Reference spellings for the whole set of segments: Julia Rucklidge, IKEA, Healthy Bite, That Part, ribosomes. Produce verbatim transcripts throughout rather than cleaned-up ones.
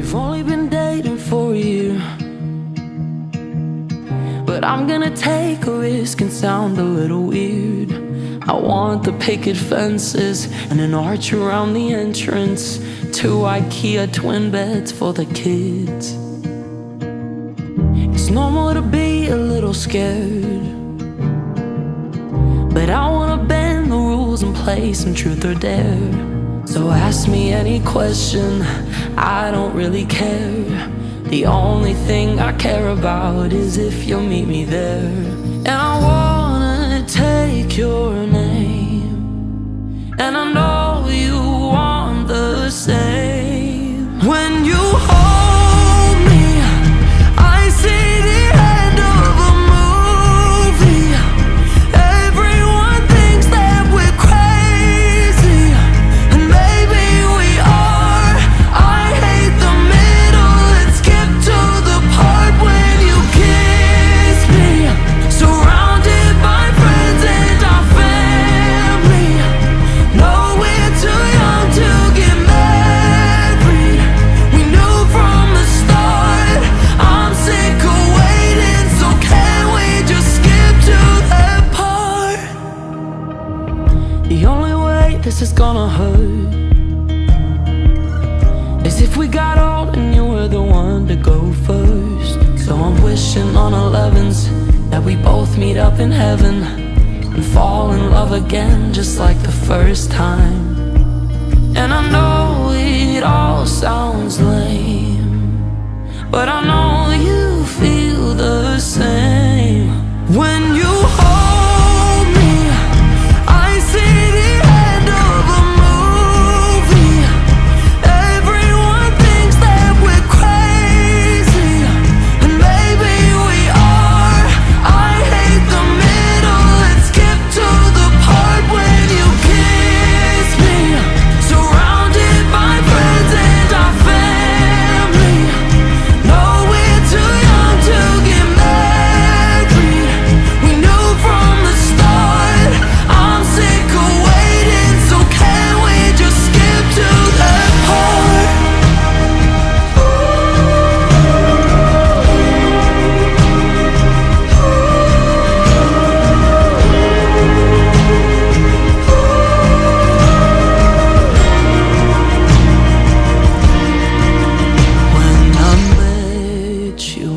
You've only been dating for a year, but I'm gonna take a risk and sound a little weird. I want the picket fences and an arch around the entrance, two IKEA twin beds for the kids. It's normal to be a little scared, but I wanna bend the rules and play some truth or dare. So ask me any question, I don't really care. The only thing I care about is if you'll meet me there. And I wanna take your name, and I know you want the same. When you hold me, I see the end of a movie. Everyone thinks that we're crazy, and maybe we are. I hate the middle, let's skip to the part when you kiss me. Surrounded by friends and our family. No, we're too young to get married. We knew from the start. I'm sick of waiting, so can we just skip to that part? The only way this is gonna hurt is if we got old and you were the one to go first. So I'm wishing on elevens that we both meet up in heaven and fall in love again just like the first time. And I know it all sounds lame, but I know you feel the same. When you hold me, I see the end of a movie. Everyone thinks that we're crazy, and maybe we are. I hate the middle, let's skip to the part when you kiss me. Surrounded by friends and our family. No, we're too young to get married. We knew from the start. I'm sick of waiting, so can we just skip to that part? When I met you,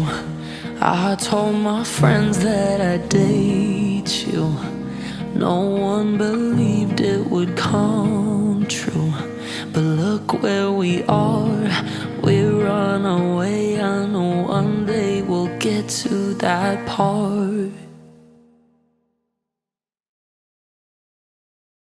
I told my friends that I date you. No one believed it would come true. But look where we are, we're on our way. I know one day we'll get to that part.